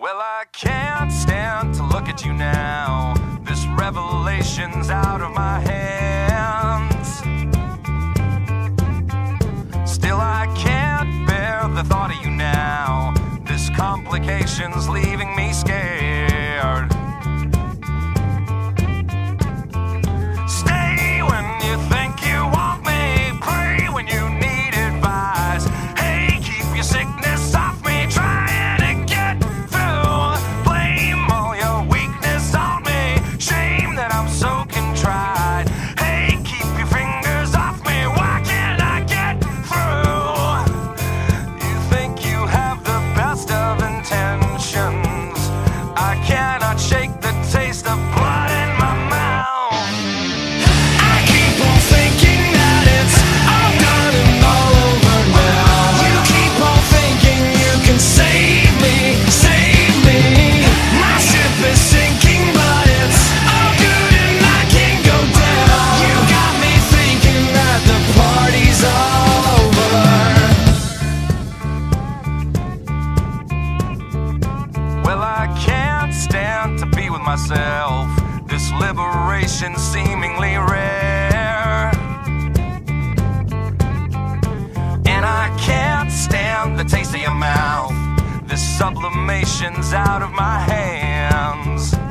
Well, I can't stand to look at you now. This revelation's out of my hands. Still, I can't bear the thought of you now. This complication's leaving me scared. Stay when you think you want me. Pray when you need advice. Hey, keep your sickness off me. Try myself, this liberation seemingly rare, and I can't stand the taste of your mouth. This sublimation's out of my hands.